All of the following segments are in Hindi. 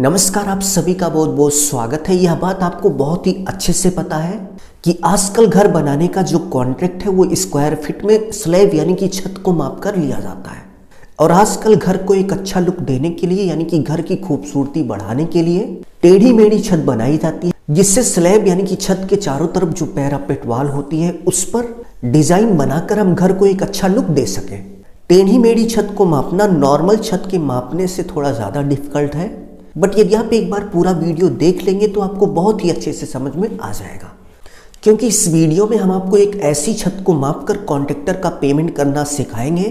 नमस्कार, आप सभी का बहुत बहुत स्वागत है। यह बात आपको बहुत ही अच्छे से पता है कि आजकल घर बनाने का जो कॉन्ट्रैक्ट है वो स्क्वायर फीट में स्लैब यानी कि छत को माप कर लिया जाता है। और आजकल घर को एक अच्छा लुक देने के लिए यानी कि घर की खूबसूरती बढ़ाने के लिए टेढ़ी मेढ़ी छत बनाई जाती है, जिससे स्लैब यानी कि छत के चारों तरफ जो पैरापेट वॉल होती है उस पर डिजाइन बनाकर हम घर को एक अच्छा लुक दे सकें। टेढ़ी मेढ़ी छत को मापना नॉर्मल छत के मापने से थोड़ा ज़्यादा डिफिकल्ट है, बट यदि आप एक बार पूरा वीडियो देख लेंगे तो आपको बहुत ही अच्छे से समझ में आ जाएगा, क्योंकि इस वीडियो में हम आपको एक ऐसी छत को मापकर कॉन्ट्रैक्टर का पेमेंट करना सिखाएंगे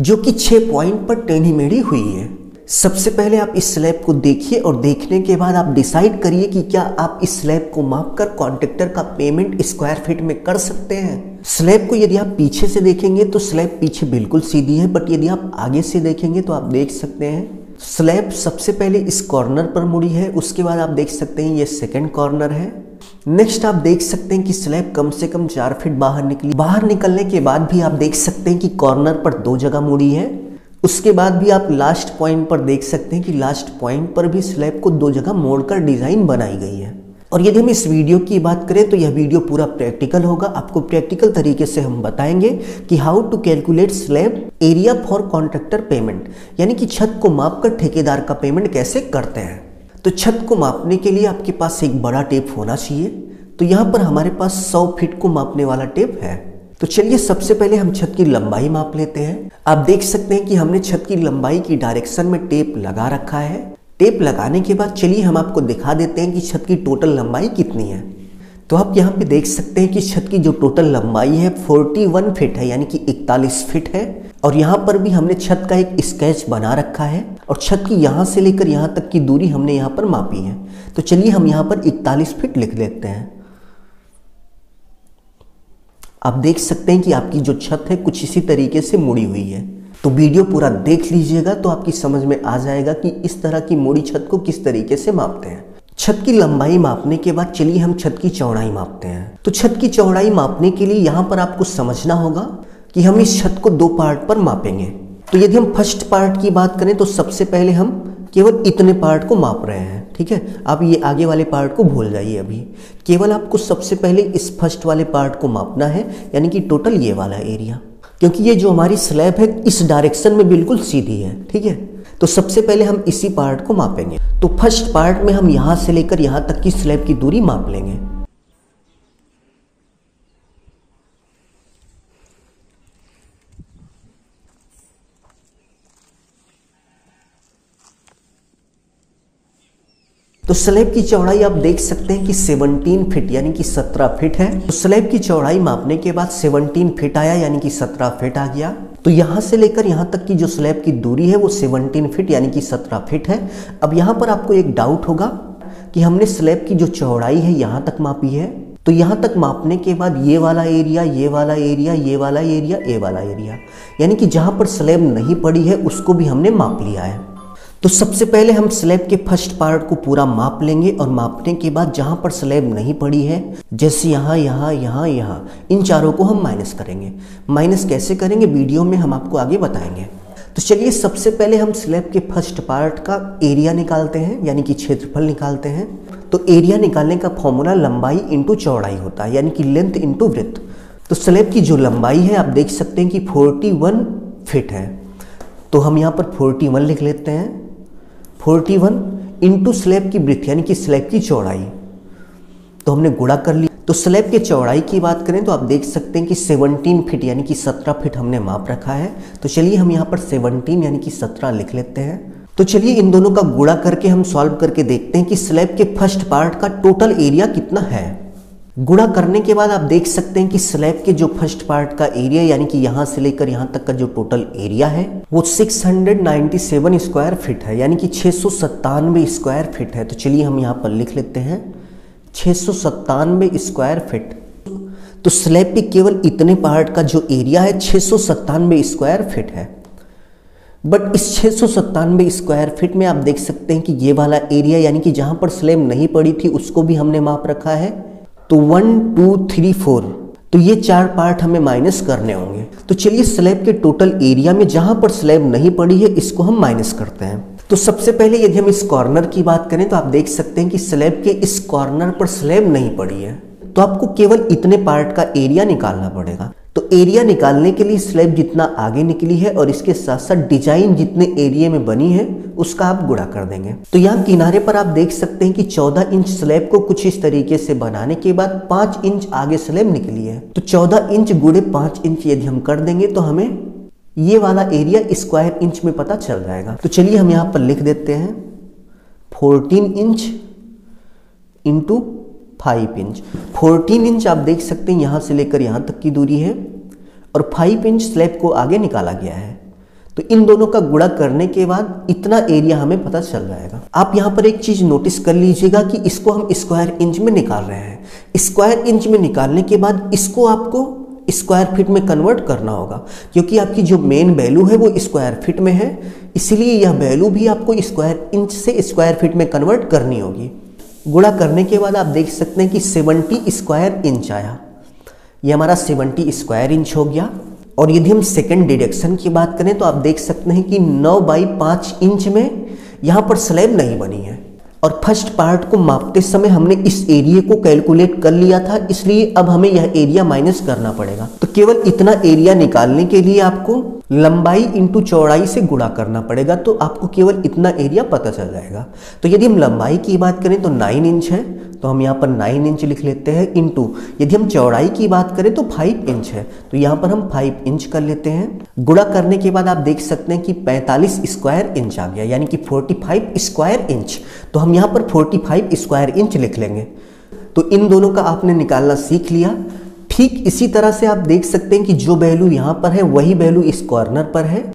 जो कि 6 पॉइंट पर टेढ़ी मेढ़ी हुई है। सबसे पहले आप इस स्लैब को देखिए और देखने के बाद आप डिसाइड करिए कि क्या आप इस स्लैब को मापकर कॉन्ट्रैक्टर का पेमेंट स्क्वायर फीट में कर सकते हैं। स्लैब को यदि आप पीछे से देखेंगे तो स्लैब पीछे बिल्कुल सीधी है, बट यदि आप आगे से देखेंगे तो आप देख सकते हैं स्लैब सबसे पहले इस कॉर्नर पर मुड़ी है, उसके बाद आप देख सकते हैं ये सेकंड कॉर्नर है। नेक्स्ट आप देख सकते हैं कि स्लैब कम से कम 4 फीट बाहर निकली। बाहर निकलने के बाद भी आप देख सकते हैं कि कॉर्नर पर 2 जगह मुड़ी है। उसके बाद भी आप लास्ट पॉइंट पर देख सकते हैं कि लास्ट पॉइंट पर भी स्लैब को 2 जगह मोड़कर डिज़ाइन बनाई गई है। और यदि हम इस वीडियो की बात करें तो यह वीडियो पूरा प्रैक्टिकल होगा। आपको प्रैक्टिकल तरीके से हम बताएंगे कि how to calculate slab area for contractor payment, यानी कि छत को मापकर ठेकेदार का पेमेंट कैसे करते हैं। तो छत को मापने के लिए आपके पास एक बड़ा टेप होना चाहिए। तो यहाँ पर हमारे पास 100 फीट को मापने वाला टेप है। तो चलिए सबसे पहले हम छत की लंबाई माप लेते हैं। आप देख सकते हैं कि हमने छत की लंबाई की डायरेक्शन में टेप लगा रखा है। टेप लगाने के बाद चलिए हम आपको दिखा देते हैं कि छत की टोटल लंबाई कितनी है। तो आप यहाँ पे देख सकते हैं कि छत की जो टोटल लंबाई है 41 फीट है, यानी कि 41 फीट है। और यहाँ पर भी हमने छत का एक स्केच बना रखा है और छत की यहाँ से लेकर यहाँ तक की दूरी हमने यहाँ पर मापी है। तो चलिए हम यहाँ पर 41 फीट लिख लेते हैं। आप देख सकते हैं कि आपकी जो छत है कुछ इसी तरीके से मुड़ी हुई है। तो वीडियो पूरा देख लीजिएगा तो आपकी समझ में आ जाएगा कि इस तरह की मोड़ी छत को किस तरीके से मापते हैं। छत की लंबाई मापने के बाद चलिए हम छत की चौड़ाई मापते हैं। तो छत की चौड़ाई मापने के लिए यहाँ पर आपको समझना होगा कि हम इस छत को 2 पार्ट पर मापेंगे। तो यदि हम फर्स्ट पार्ट की बात करें तो सबसे पहले हम केवल इतने पार्ट को माप रहे हैं, ठीक है। आप ये आगे वाले पार्ट को भूल जाइए, अभी केवल आपको सबसे पहले इस फर्स्ट वाले पार्ट को मापना है, यानी कि टोटल ये वाला एरिया, क्योंकि ये जो हमारी स्लैब है इस डायरेक्शन में बिल्कुल सीधी है, ठीक है। तो सबसे पहले हम इसी पार्ट को मापेंगे। तो फर्स्ट पार्ट में हम यहाँ से लेकर यहाँ तक की स्लैब की दूरी माप लेंगे। तो स्लैब की चौड़ाई आप देख सकते हैं कि 17 फीट यानी कि 17 फीट है। तो स्लैब की चौड़ाई मापने के बाद 17 फीट आया, यानी कि 17 फीट आ गया। तो यहाँ से लेकर यहाँ तक की जो स्लैब की दूरी है वो 17 फीट यानी कि 17 फीट है। अब यहाँ पर आपको एक डाउट होगा कि हमने स्लैब की जो चौड़ाई है यहाँ तक मापी है। तो यहाँ तक मापने के बाद ये वाला एरिया, ये वाला एरिया, ये वाला एरिया, ये वाला एरिया, यानी कि जहाँ पर स्लैब नहीं पड़ी है उसको भी हमने माप लिया है। तो सबसे पहले हम स्लैब के फर्स्ट पार्ट को पूरा माप लेंगे और मापने के बाद जहाँ पर स्लैब नहीं पड़ी है, जैसे यहाँ, यहाँ, यहाँ, यहाँ, इन चारों को हम माइनस करेंगे। माइनस कैसे करेंगे वीडियो में हम आपको आगे बताएंगे। तो चलिए सबसे पहले हम स्लैब के फर्स्ट पार्ट का एरिया निकालते हैं, यानी कि क्षेत्रफल निकालते हैं। तो एरिया निकालने का फॉर्मूला लंबाई इंटू चौड़ाई होता है, यानी कि लेंथ इंटू विड्थ। तो स्लैब की जो लंबाई है आप देख सकते हैं कि 41 फीट है। तो हम यहाँ पर 41 लिख लेते हैं। 41 इंटू स्लैब की ब्रिथ यानी कि स्लैब की चौड़ाई, तो हमने गुणा कर ली। तो स्लैब के चौड़ाई की बात करें तो आप देख सकते हैं कि 17 फीट यानी कि 17 फीट हमने माप रखा है। तो चलिए हम यहाँ पर 17 यानी कि 17 लिख लेते हैं। तो चलिए इन दोनों का गुणा करके हम सॉल्व करके देखते हैं कि स्लैब के फर्स्ट पार्ट का टोटल एरिया कितना है। गुणा करने के बाद आप देख सकते हैं कि स्लैब के जो फर्स्ट पार्ट का एरिया यानी कि यहाँ से लेकर यहाँ तक का जो टोटल एरिया है वो 697 स्क्वायर फीट है, यानी कि 697 स्क्वायर फीट है। तो चलिए हम यहाँ पर लिख लेते हैं 697 स्क्वायर फीट। तो स्लैब के केवल इतने पार्ट का जो एरिया है 697 स्क्वायर फीट है। बट इस 697 स्क्वायर फीट में आप देख सकते हैं कि ये वाला एरिया यानी कि जहाँ पर स्लैब नहीं पड़ी थी उसको भी हमने माप रखा है। तो 1, 2, 3, 4, तो ये 4 पार्ट हमें माइनस करने होंगे। तो चलिए स्लैब के टोटल एरिया में जहाँ पर स्लैब नहीं पड़ी है इसको हम माइनस करते हैं। तो सबसे पहले यदि हम इस कॉर्नर की बात करें तो आप देख सकते हैं कि स्लैब के इस कॉर्नर पर स्लैब नहीं पड़ी है, तो आपको केवल इतने पार्ट का एरिया निकालना पड़ेगा। तो एरिया निकालने के लिए स्लैब जितना आगे निकली है और इसके साथ साथ डिजाइन जितने एरिया में बनी है उसका आप गुणा कर देंगे। तो यहाँ किनारे पर आप देख सकते हैं कि 14 इंच स्लैब को कुछ इस तरीके से बनाने के बाद 5 इंच आगे स्लैब निकली है। तो 14 इंच गुणे 5 इंच यदि हम कर देंगे तो हमें ये वाला एरिया स्क्वायर इंच में पता चल जाएगा। तो चलिए हम यहाँ पर लिख देते हैं 14 इंच इंटू 5 इंच। 14 इंच आप देख सकते हैं यहाँ से लेकर यहाँ तक की दूरी है और 5 इंच स्लैब को आगे निकाला गया है। तो इन दोनों का गुणा करने के बाद इतना एरिया हमें पता चल जाएगा। आप यहाँ पर एक चीज़ नोटिस कर लीजिएगा कि इसको हम स्क्वायर इंच में निकाल रहे हैं। स्क्वायर इंच में निकालने के बाद इसको आपको स्क्वायर फीट में कन्वर्ट करना होगा, क्योंकि आपकी जो मेन वैल्यू है वो स्क्वायर फीट में है, इसलिए यह वैल्यू भी आपको स्क्वायर इंच से स्क्वायर फीट में कन्वर्ट करनी होगी। गुणा करने के बाद आप देख सकते हैं कि 70 स्क्वायर इंच आया, ये हमारा 70 स्क्वायर इंच हो गया। और यदि हम सेकंड डायरेक्शन की बात करें तो आप देख सकते हैं कि 9 बाई 5 इंच में यहाँ पर स्लैब नहीं बनी है। और फर्स्ट पार्ट को मापते समय हमने इस एरिया को कैलकुलेट कर लिया था, इसलिए अब हमें यह एरिया माइनस करना पड़ेगा। तो केवल इतना एरिया निकालने के लिए आपको लंबाई इंटू चौड़ाई से गुणा करना पड़ेगा, तो आपको केवल इतना एरिया पता चल जाएगा। तो यदि हम लंबाई की बात करें तो 9 इंच है, तो हम यहाँ पर 9 इंच लिख लेते हैं, इंटू यदि हम चौड़ाई की बात करें तो 5 इंच है, तो यहाँ पर हम 5 इंच कर लेते हैं। गुणा करने के बाद आप देख सकते हैं कि 45 स्क्वायर इंच आ गया, यानी कि 45 स्क्वायर इंच। तो हम यहाँ पर 45 स्क्वायर इंच लिख लेंगे। तो इन दोनों का आपने निकालना सीख लिया। ठीक इसी तरह से आप देख सकते हैं कि जो वैल्यू यहाँ पर है वही वैल्यू इस कॉर्नर पर है,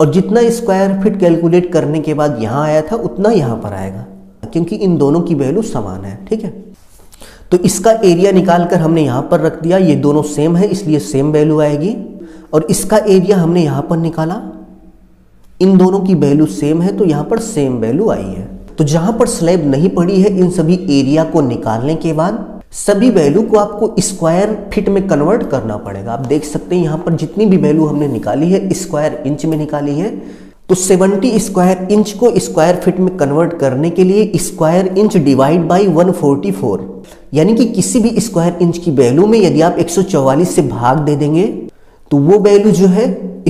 और जितना स्क्वायर फीट कैलकुलेट करने के बाद यहाँ आया था उतना यहाँ पर आएगा, क्योंकि इन दोनों की वैल्यू समान है। ठीक है, तो इसका एरिया निकाल कर हमने यहाँ पर रख दिया, ये दोनों सेम है इसलिए सेम वैल्यू आएगी। और इसका एरिया हमने यहाँ पर निकाला, इन दोनों की वैल्यू सेम है तो यहाँ पर सेम वैल्यू आई है। तो जहाँ पर स्लैब नहीं पड़ी है इन सभी एरिया को निकालने के बाद सभी वैल्यू को आपको स्क्वायर फीट में कन्वर्ट करना पड़ेगा। आप देख सकते हैं यहाँ पर जितनी भी वैल्यू हमने निकाली है स्क्वायर इंच में निकाली है। तो 70 स्क्वायर इंच को स्क्वायर फीट में कन्वर्ट करने के लिए स्क्वायर इंच डिवाइड बाय 144, यानी कि किसी भी स्क्वायर इंच की वैल्यू में यदि आप 144 से भाग दे देंगे तो वो वैल्यू जो है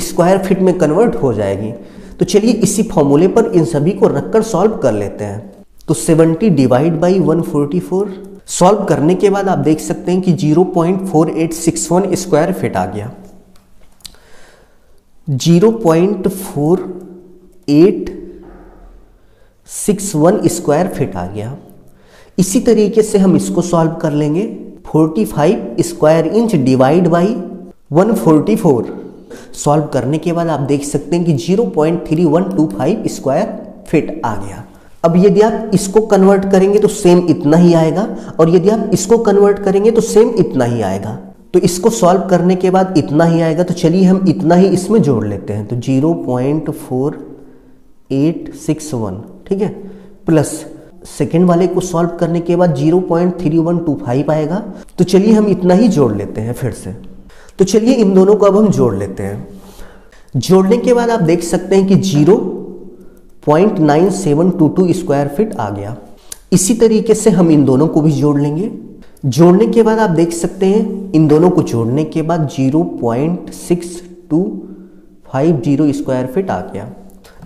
स्क्वायर फीट में कन्वर्ट हो जाएगी। तो चलिए इसी फॉर्मूले पर इन सभी को रखकर सॉल्व कर लेते हैं। तो 70 डिवाइड बाई 144 सॉल्व करने के बाद आप देख सकते हैं कि 0.4861 स्क्वायर फीट आ गया। 0.4861 स्क्वायर फीट आ गया। इसी तरीके से हम इसको सॉल्व कर लेंगे। 45 square inch divide by 144 solve करने के बाद आप देख सकते हैं कि 0.3125 स्क्वायर फीट आ गया। अब यदि आप इसको कन्वर्ट करेंगे तो सेम इतना ही आएगा, और यदि आप इसको कन्वर्ट करेंगे तो सेम इतना ही आएगा। तो इसको सॉल्व करने के बाद इतना ही आएगा, तो चलिए हम इतना ही इसमें जोड़ लेते हैं। तो 0.4861, ठीक है, प्लस सेकेंड वाले को सॉल्व करने के बाद 0.3125 आएगा, तो चलिए हम इतना ही जोड़ लेते हैं फिर से। तो चलिए इन दोनों को अब हम जोड़ लेते हैं। जोड़ने के बाद आप देख सकते हैं कि 0.9722 स्क्वायर फीट आ गया। इसी तरीके से हम इन दोनों को भी जोड़ लेंगे। जोड़ने के बाद आप देख सकते हैं इन दोनों को जोड़ने के बाद 0.6250 स्क्वायर फीट आ गया।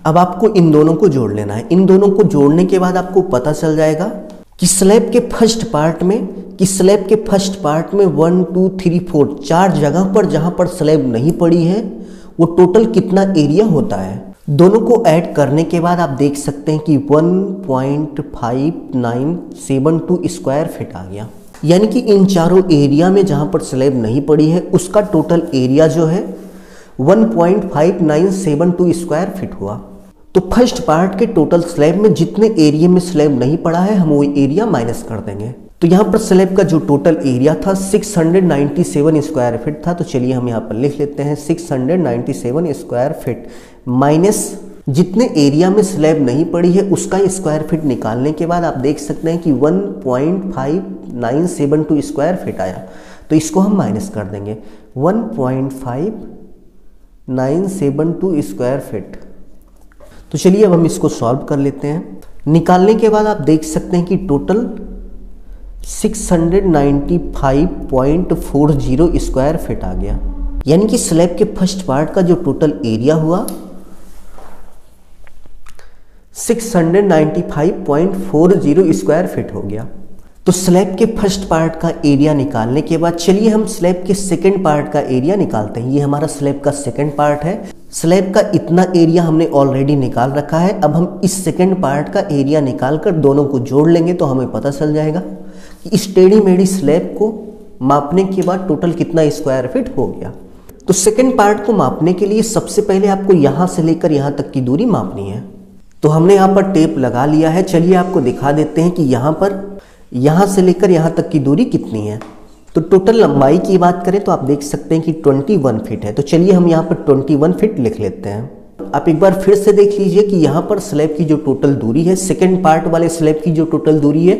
अब आपको इन दोनों को जोड़ लेना है। इन दोनों को जोड़ने के बाद आपको पता चल जाएगा कि स्लैब के फर्स्ट पार्ट में 1 2 3 4 4 जगह पर जहाँ पर स्लैब नहीं पड़ी है वो टोटल कितना एरिया होता है। दोनों को ऐड करने के बाद आप देख सकते हैं कि 1.5972 स्क्वायर फीट आ गया, यानी कि इन चारों एरिया में जहाँ पर स्लैब नहीं पड़ी है उसका टोटल एरिया जो है 1.5972 स्क्वायर फीट हुआ। तो फर्स्ट पार्ट के टोटल स्लैब में जितने एरिया में स्लैब नहीं पड़ा है हम वो एरिया माइनस कर देंगे। तो यहाँ पर स्लैब का जो टोटल एरिया था 697 स्क्वायर फीट था, तो चलिए हम यहाँ पर लिख लेते हैं 697 स्क्वायर फीट माइनस जितने एरिया में स्लैब नहीं पड़ी है उसका स्क्वायर फीट निकालने के बाद आप देख सकते हैं कि 1.5972 स्क्वायर फीट आया, तो इसको हम माइनस कर देंगे। 1.5972 स्क्वायर फीट। तो चलिए अब हम इसको सॉल्व कर लेते हैं। निकालने के बाद आप देख सकते हैं कि टोटल 695.40 स्क्वायर फीट आ गया, यानी कि स्लैब के फर्स्ट पार्ट का जो टोटल एरिया हुआ 695.40 स्क्वायर फीट हो गया। तो स्लैब के फर्स्ट पार्ट का एरिया निकालने के बाद चलिए हम स्लैब के सेकंड पार्ट का एरिया निकालते हैं। ये हमारा स्लैब का सेकंड पार्ट है। स्लैब का इतना एरिया हमने ऑलरेडी निकाल रखा है, अब हम इस सेकंड पार्ट का एरिया निकालकर दोनों को जोड़ लेंगे तो हमें पता चल जाएगा कि इस टेढ़ी मेढ़ी स्लैब को मापने के बाद टोटल कितना स्क्वायर फीट हो गया। तो सेकेंड पार्ट को मापने के लिए सबसे पहले आपको यहाँ से लेकर यहाँ तक की दूरी मापनी है। तो हमने यहाँ पर टेप लगा लिया है। चलिए आपको दिखा देते हैं कि यहाँ से लेकर यहाँ तक की दूरी कितनी है। तो टोटल लंबाई की बात करें तो आप देख सकते हैं कि 21 फीट है। तो चलिए हम यहाँ पर 21 फीट लिख लेते हैं। आप एक बार फिर से देख लीजिए कि यहाँ पर स्लैब की जो टोटल दूरी है, सेकंड पार्ट वाले स्लैब की जो टोटल दूरी है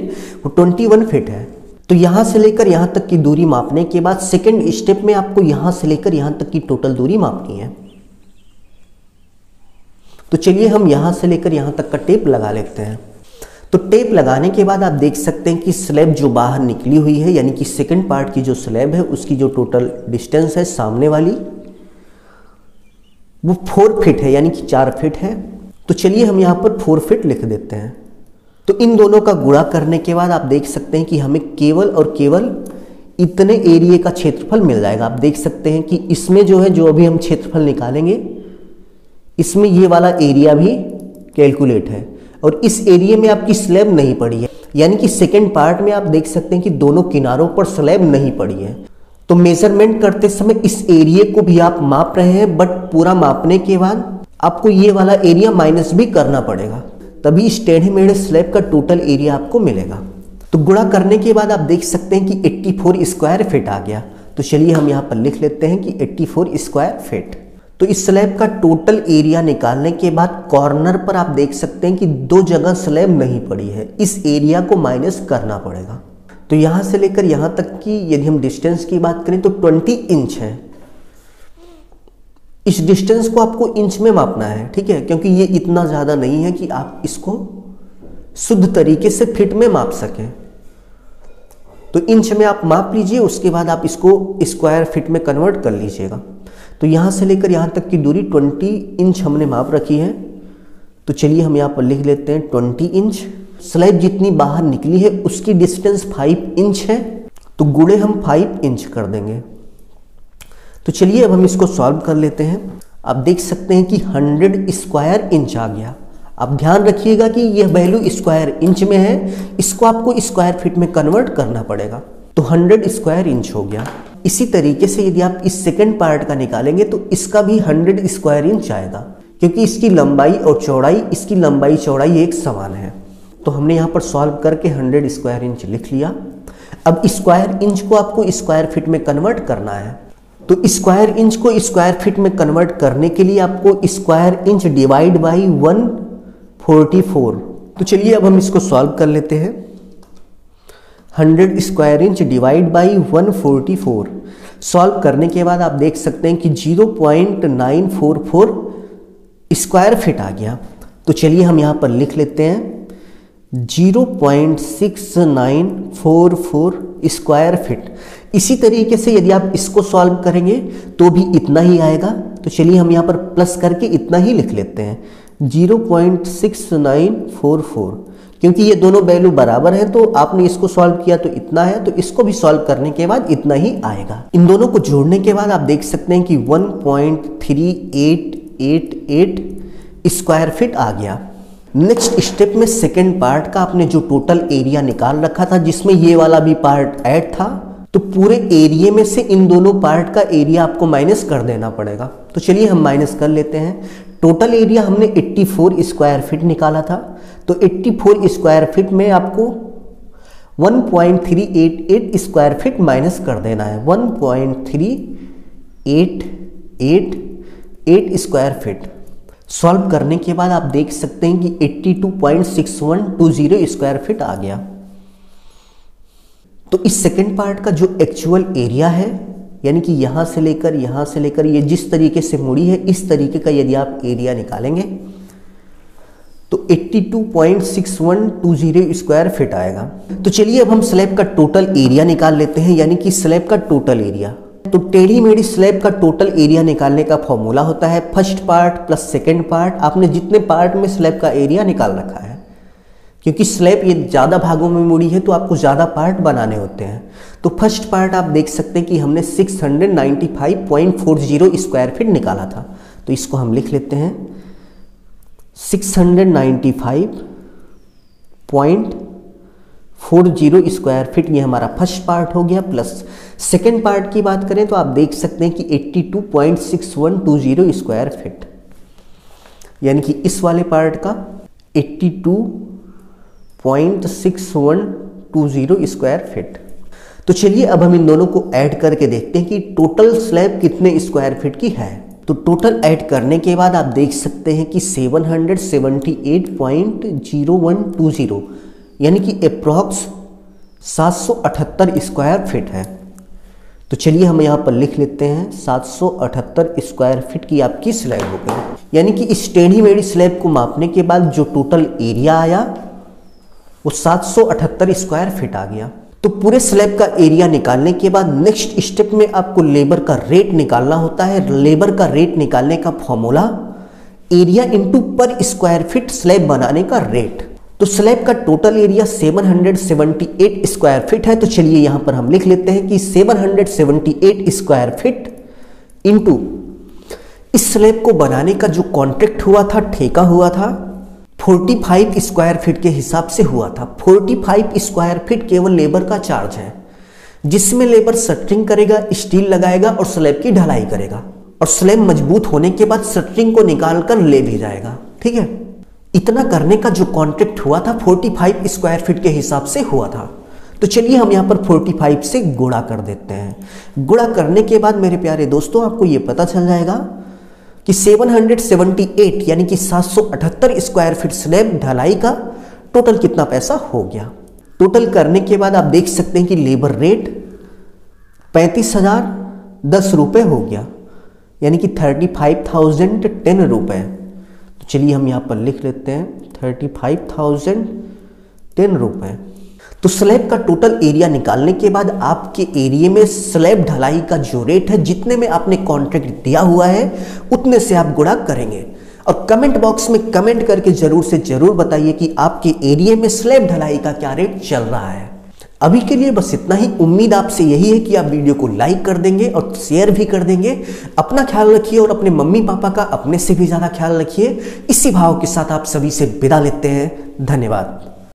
वो 21 फीट है। तो यहाँ से लेकर यहाँ तक की दूरी मापने के बाद सेकेंड स्टेप में आपको यहाँ से लेकर यहाँ तक की टोटल दूरी मापनी है। तो चलिए हम यहाँ से लेकर यहाँ तक का टेप लगा लेते हैं। तो टेप लगाने के बाद आप देख सकते हैं कि स्लैब जो बाहर निकली हुई है, यानी कि सेकंड पार्ट की जो स्लैब है उसकी जो टोटल डिस्टेंस है सामने वाली, वो 4 फीट है, यानी कि 4 फीट है। तो चलिए हम यहाँ पर 4 फीट लिख देते हैं। तो इन दोनों का गुणा करने के बाद आप देख सकते हैं कि हमें केवल और केवल इतने एरिए का क्षेत्रफल मिल जाएगा। आप देख सकते हैं कि इसमें जो है, जो अभी हम क्षेत्रफल निकालेंगे इसमें ये वाला एरिया भी कैलकुलेट है और इस एरिया में आपकी स्लैब नहीं पड़ी है, यानी कि सेकेंड पार्ट में आप देख सकते हैं कि दोनों किनारों पर स्लैब नहीं पड़ी है। तो मेजरमेंट करते समय इस एरिया को भी आप माप रहे हैं, बट पूरा मापने के बाद आपको ये वाला एरिया माइनस भी करना पड़ेगा, तभी इस टेढ़े मेढ़े स्लैब का टोटल एरिया आपको मिलेगा। तो गुणा करने के बाद आप देख सकते हैं कि 84 स्क्वायर फीट आ गया। तो चलिए हम यहाँ पर लिख लेते हैं कि 84 स्क्वायर फीट। तो इस स्लैब का टोटल एरिया निकालने के बाद कॉर्नर पर आप देख सकते हैं कि दो जगह स्लैब नहीं पड़ी है, इस एरिया को माइनस करना पड़ेगा। तो यहाँ से लेकर यहाँ तक की यदि हम डिस्टेंस की बात करें तो 20 इंच है। इस डिस्टेंस को आपको इंच में मापना है, ठीक है, क्योंकि ये इतना ज़्यादा नहीं है कि आप इसको शुद्ध तरीके से फिट में माप सकें। तो इंच में आप माप लीजिए, उसके बाद आप इसको स्क्वायर फिट में कन्वर्ट कर लीजिएगा। तो यहाँ से लेकर यहाँ तक की दूरी 20 इंच हमने माप रखी है। तो चलिए हम यहाँ पर लिख लेते हैं 20 इंच। स्लैब जितनी बाहर निकली है उसकी डिस्टेंस 5 इंच है, तो गुणे हम 5 इंच कर देंगे। तो चलिए अब हम इसको सॉल्व कर लेते हैं। आप देख सकते हैं कि 100 स्क्वायर इंच आ गया। आप ध्यान रखिएगा कि यह वैल्यू स्क्वायर इंच में है, इसको आपको स्क्वायर फीट में कन्वर्ट करना पड़ेगा। तो 100 स्क्वायर इंच हो गया। इसी तरीके से यदि आप इस सेकंड पार्ट का निकालेंगे तो इसका भी 100 स्क्वायर इंच आएगा, क्योंकि इसकी लंबाई और चौड़ाई, इसकी लंबाई चौड़ाई एक समान है। तो हमने यहाँ पर सॉल्व करके 100 स्क्वायर इंच लिख लिया। अब स्क्वायर इंच को आपको स्क्वायर फीट में कन्वर्ट करना है। तो स्क्वायर इंच को स्क्वायर फीट में कन्वर्ट करने के लिए आपको स्क्वायर इंच डिवाइड बाई 144। तो चलिए अब हम इसको सॉल्व कर लेते हैं। 100 square inch divide by 144 solve करने के बाद आप देख सकते हैं कि 0.944 स्क्वायर फीट आ गया। तो चलिए हम यहाँ पर लिख लेते हैं 0.6944 स्क्वायर फीट। इसी तरीके से यदि आप इसको सॉल्व करेंगे तो भी इतना ही आएगा। तो चलिए हम यहाँ पर प्लस करके इतना ही लिख लेते हैं 0.6944, क्योंकि ये दोनों वैल्यू बराबर है। तो आपने इसको सॉल्व किया तो इतना है, तो इसको भी सॉल्व करने के बाद इतना ही आएगा। इन दोनों को जोड़ने के बाद आप देख सकते हैं कि 1.3888 स्क्वायर फीट आ गया। नेक्स्ट स्टेप में सेकेंड पार्ट का आपने जो टोटल एरिया निकाल रखा था, जिसमें ये वाला भी पार्ट ऐड था, तो पूरे एरिए में से इन दोनों पार्ट का एरिया आपको माइनस कर देना पड़ेगा। तो चलिए हम माइनस कर लेते हैं। टोटल एरिया हमने 84 स्क्वायर फीट निकाला था, तो 84 स्क्वायर फीट में आपको 1.388 स्क्वायर फीट माइनस कर देना है। 1.3888 स्क्वायर फीट सॉल्व करने के बाद आप देख सकते हैं कि 82.6120 स्क्वायर फीट आ गया। तो इस सेकेंड पार्ट का जो एक्चुअल एरिया है, यानी कि यहाँ से लेकर ये जिस तरीके से मुड़ी है, इस तरीके का यदि आप एरिया निकालेंगे तो 82.6120 स्क्वायर फीट आएगा। तो चलिए अब हम स्लैब का टोटल एरिया निकाल लेते हैं, यानी कि स्लैब का टोटल एरिया। तो टेढ़ी मेढ़ी स्लैब का टोटल एरिया निकालने का फॉर्मूला होता है first part plus second part, आपने जितने पार्ट में स्लैब का एरिया निकाल रखा है। क्योंकि स्लैब ये ज़्यादा भागों में मुड़ी है तो आपको ज़्यादा पार्ट बनाने होते हैं। तो फर्स्ट पार्ट आप देख सकते हैं कि हमने 695.40 स्क्वायर फीट निकाला था, तो इसको हम लिख लेते हैं 695.40 स्क्वायर फीट, ये हमारा फर्स्ट पार्ट हो गया। प्लस सेकेंड पार्ट की बात करें तो आप देख सकते हैं कि 82.6120 स्क्वायर फीट, यानी कि इस वाले पार्ट का 82.6120 स्क्वायर फीट। तो चलिए अब हम इन दोनों को ऐड करके देखते हैं कि टोटल स्लैब कितने स्क्वायर फीट की है। तो टोटल ऐड करने के बाद आप देख सकते हैं कि 778.0120 यानी कि अप्रॉक्स 778 स्क्वायर फीट है। तो चलिए हम यहाँ पर लिख लेते हैं 778 स्क्वायर फीट की आपकी स्लैब हो गई। यानी कि इस टेढ़ी मेढ़ी स्लैब को मापने के बाद जो टोटल एरिया आया वो 778 स्क्वायर फीट आ गया। तो पूरे स्लैब का एरिया निकालने के बाद नेक्स्ट स्टेप में आपको लेबर का रेट निकालना होता है। लेबर का रेट निकालने का फॉर्मूला एरिया इंटू पर स्क्वायर फीट स्लैब बनाने का रेट। तो स्लैब का टोटल एरिया 778 स्क्वायर फीट है, तो चलिए यहाँ पर हम लिख लेते हैं कि 778 स्क्वायर फीट इंटू, इस स्लैब को बनाने का जो कॉन्ट्रैक्ट हुआ था, ठेका हुआ था, 45 स्क्वायर फीट के हिसाब से हुआ था। 45 स्क्वायर फीट केवल लेबर का चार्ज है, जिसमें लेबर शटरिंग करेगा, स्टील लगाएगा और स्लैब की ढलाई करेगा, और स्लैब मजबूत होने के बाद शटरिंग को निकालकर ले भी जाएगा। ठीक है, इतना करने का जो कॉन्ट्रैक्ट हुआ था 45 स्क्वायर फीट के हिसाब से हुआ था। तो चलिए हम यहाँ पर 45 से गुणा कर देते हैं। गुणा करने के बाद मेरे प्यारे दोस्तों आपको ये पता चल जाएगा कि 778 यानी कि 778 स्क्वायर फीट स्लैब ढलाई का टोटल कितना पैसा हो गया। टोटल करने के बाद आप देख सकते हैं कि लेबर रेट 35,010 रुपये हो गया, यानी कि 35,010 रुपये। तो चलिए हम यहाँ पर लिख लेते हैं 35,010 रुपये। तो स्लैब का टोटल एरिया निकालने के बाद आपके एरिया में स्लैब ढलाई का जो रेट है, जितने में आपने कॉन्ट्रैक्ट दिया हुआ है, उतने से आप गुणा करेंगे। और कमेंट बॉक्स में कमेंट करके ज़रूर से ज़रूर बताइए कि आपके एरिया में स्लैब ढलाई का क्या रेट चल रहा है। अभी के लिए बस इतना ही। उम्मीद आपसे यही है कि आप वीडियो को लाइक कर देंगे और शेयर भी कर देंगे। अपना ख्याल रखिए और अपने मम्मी पापा का अपने से भी ज़्यादा ख्याल रखिए। इसी भाव के साथ आप सभी से विदा लेते हैं। धन्यवाद।